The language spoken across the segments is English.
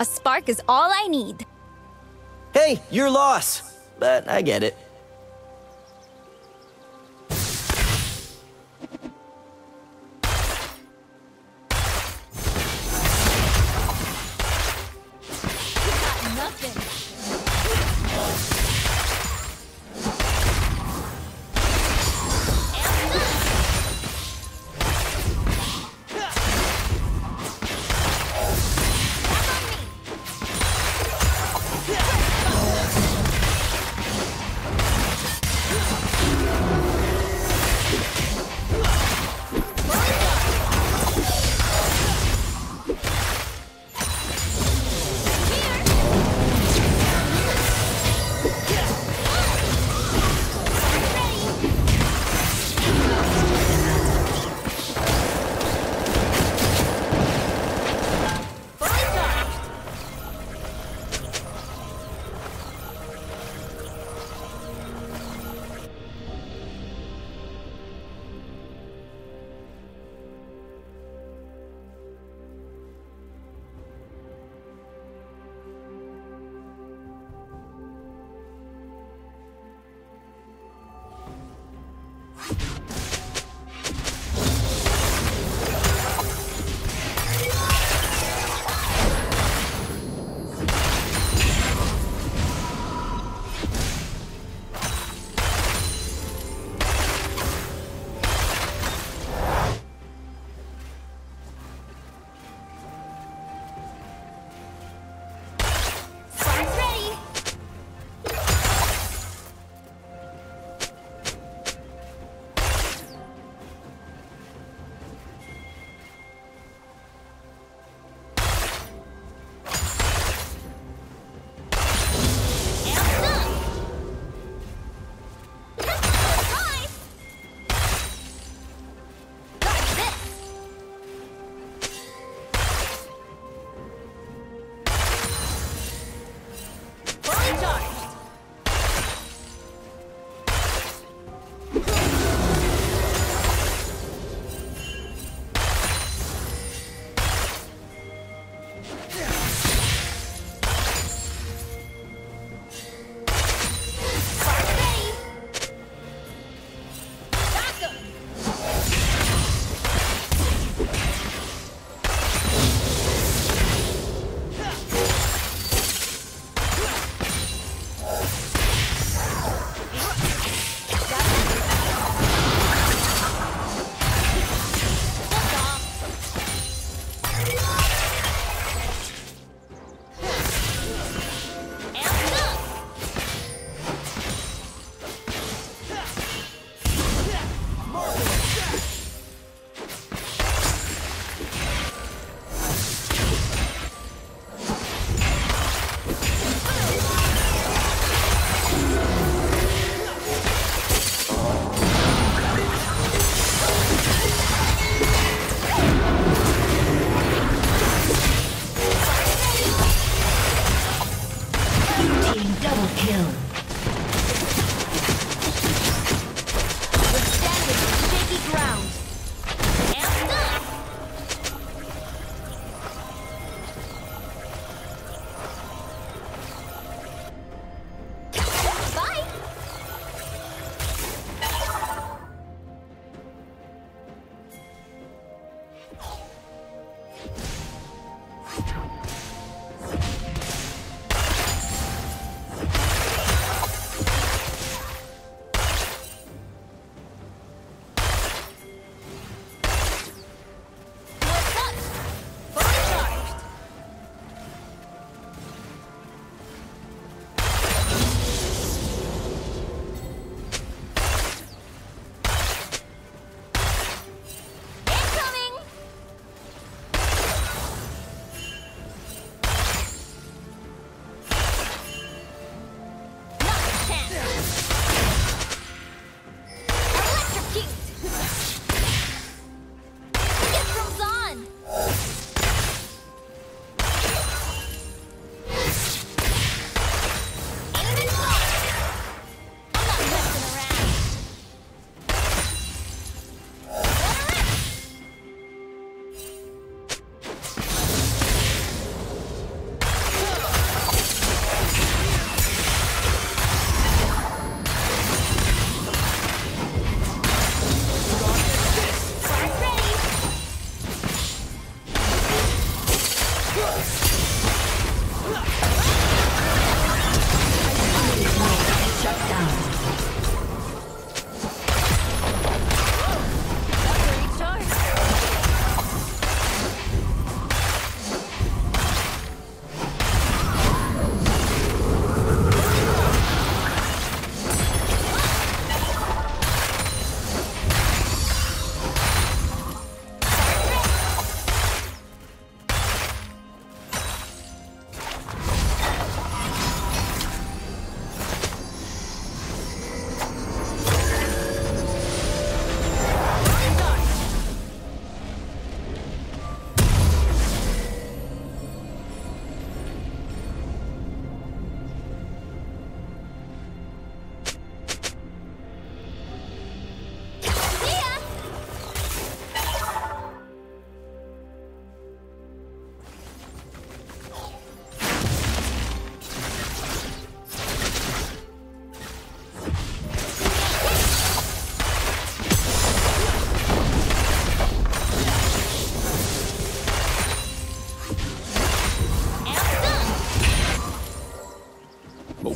A spark is all I need. Hey, your loss. But I get it.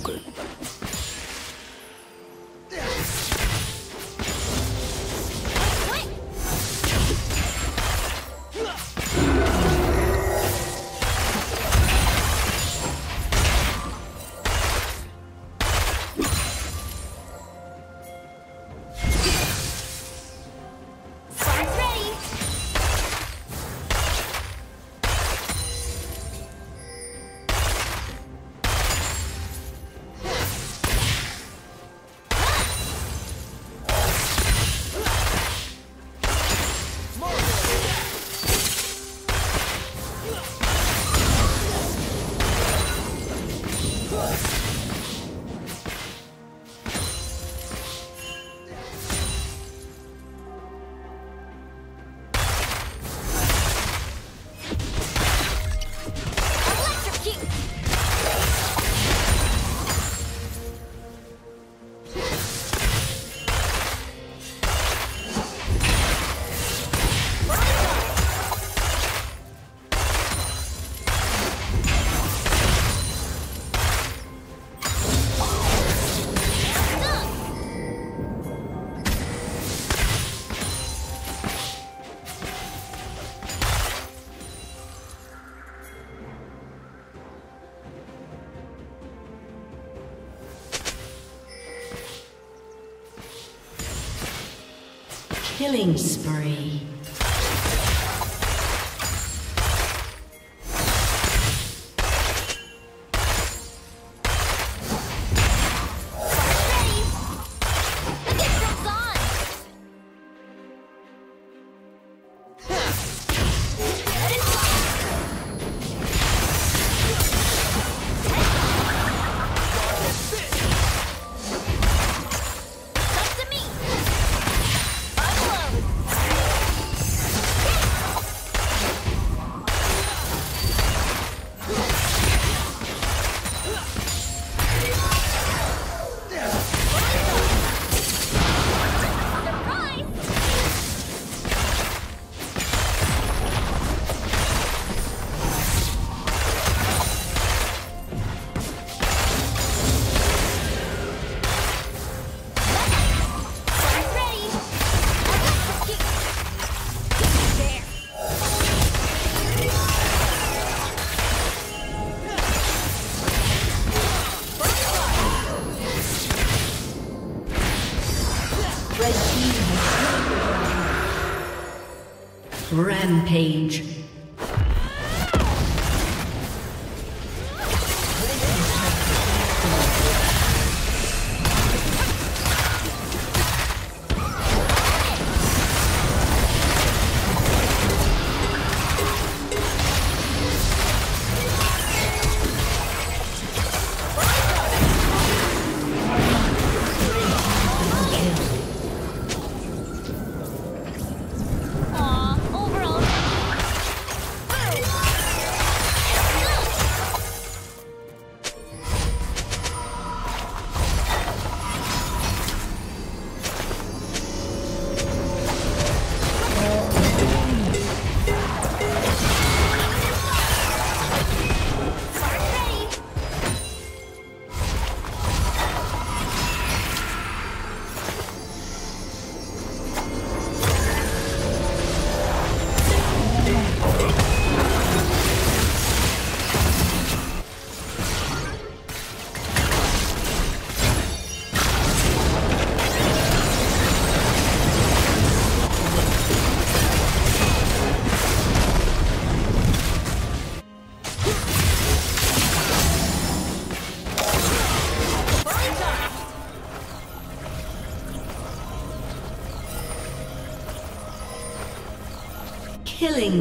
Vogel. Killing spree. Rampage. Killing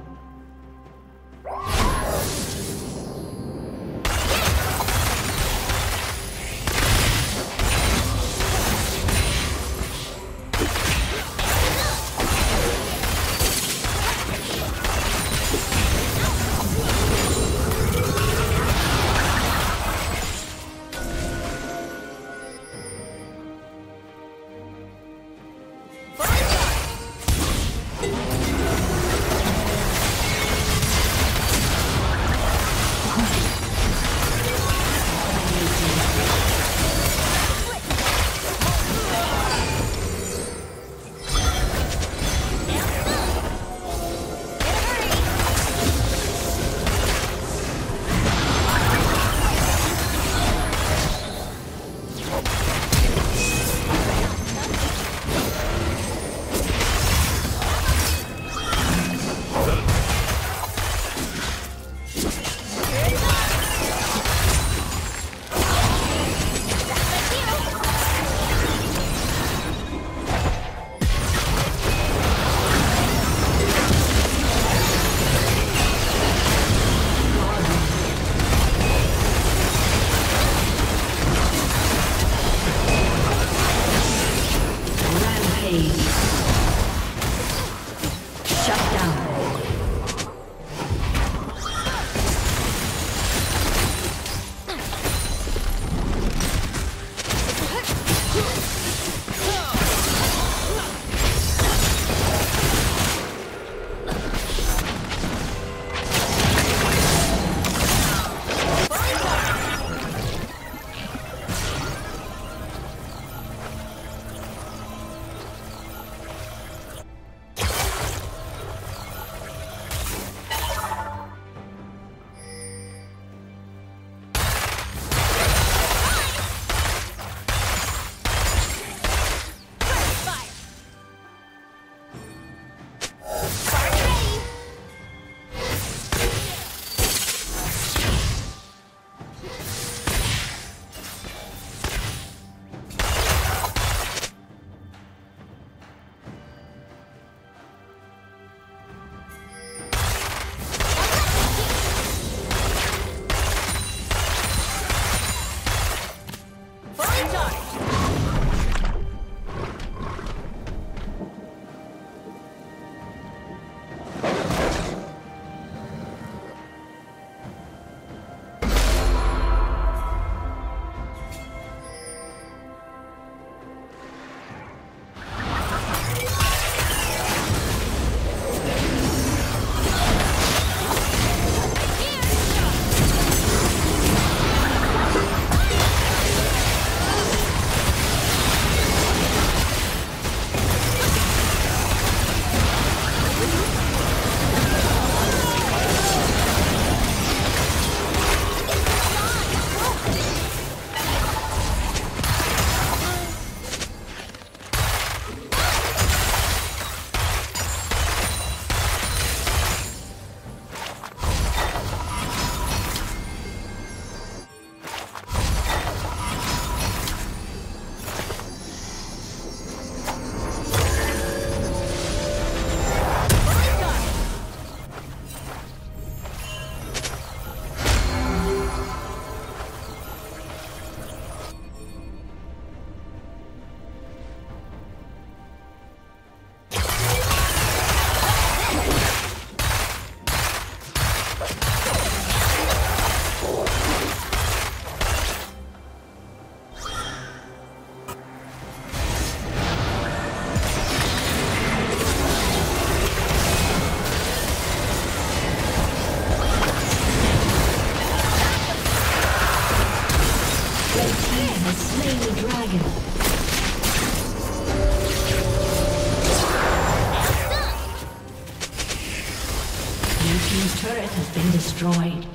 Destroyed. Your team's turret has been destroyed.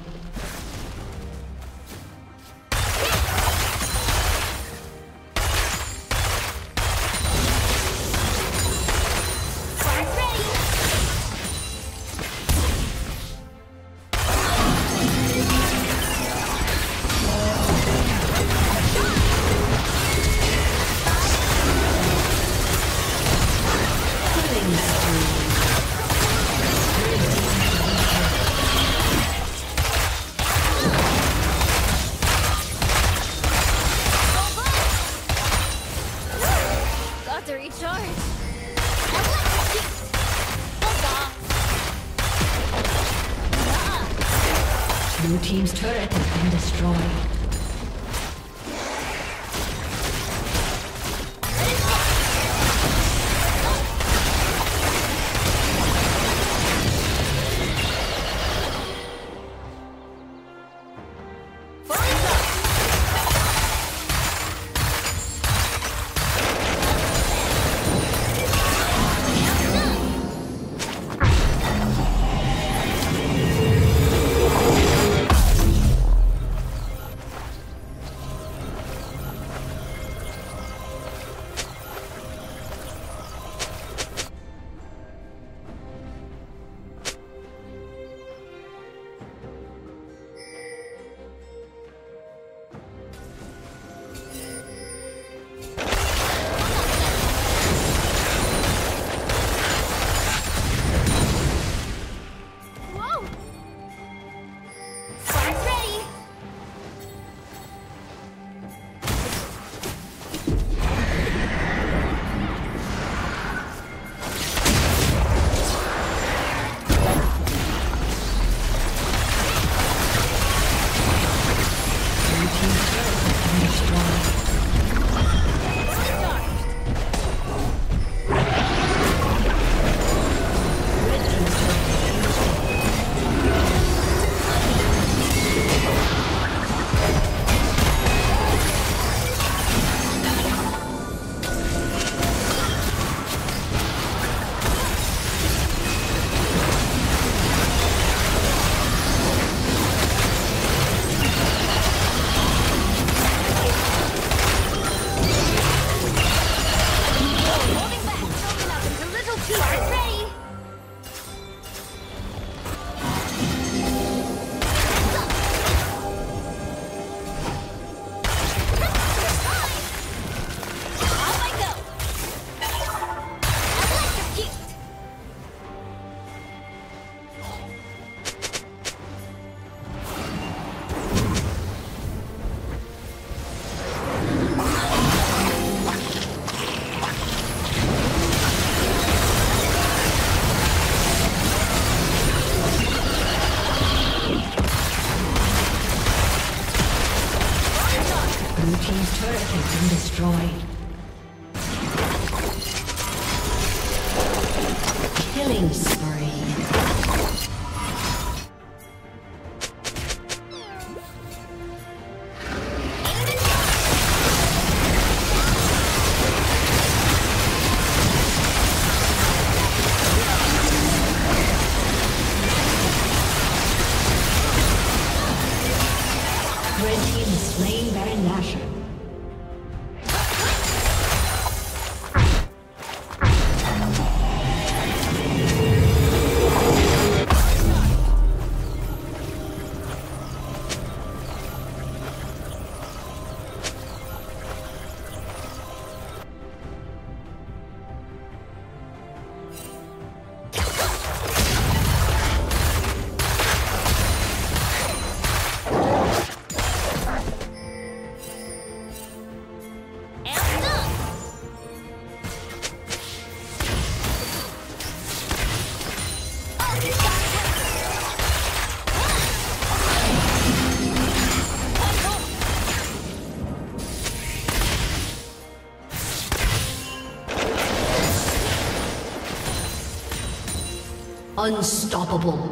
Unstoppable.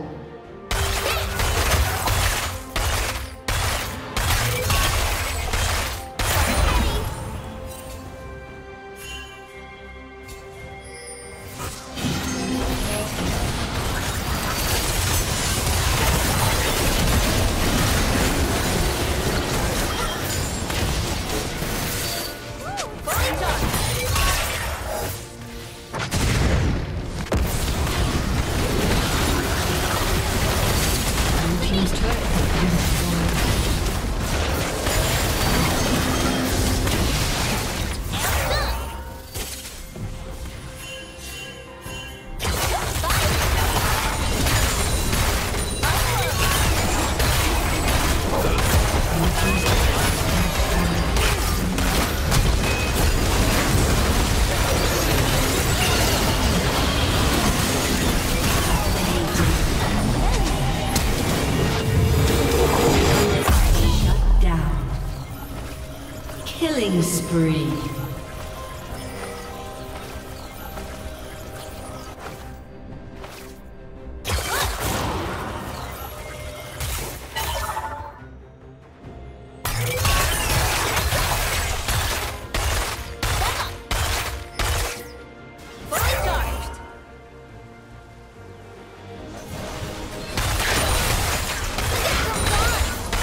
Killing spree.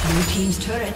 Your team's turret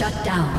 Shut down.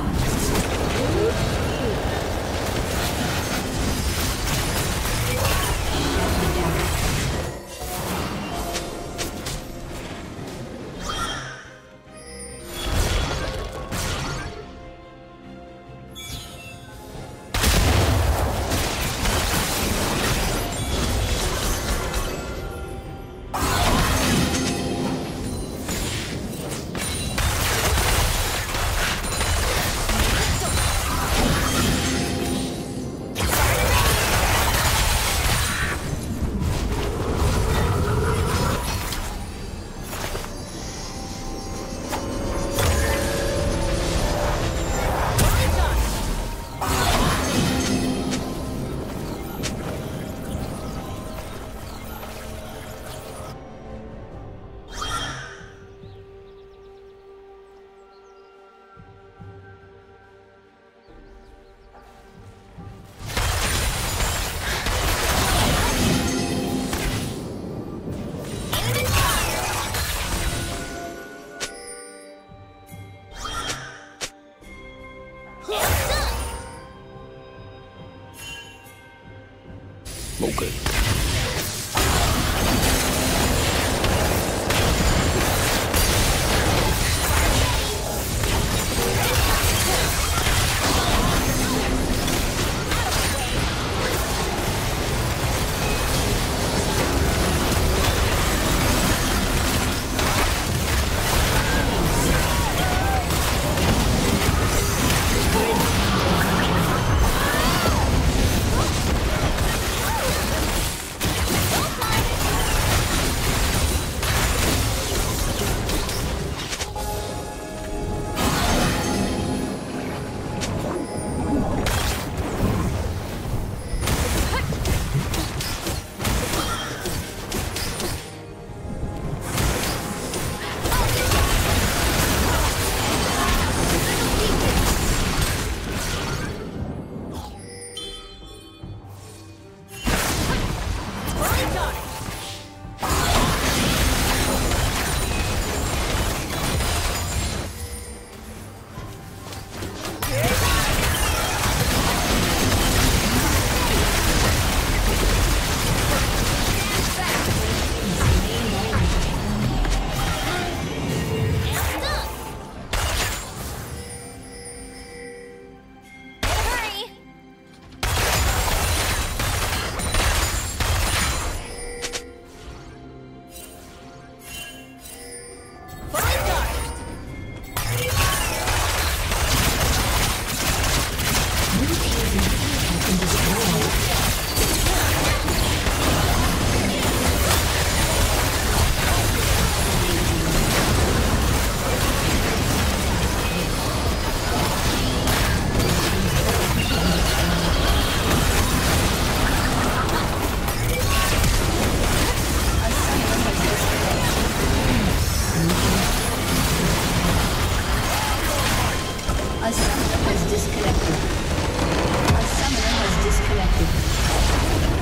disconnected. A summoner has disconnected.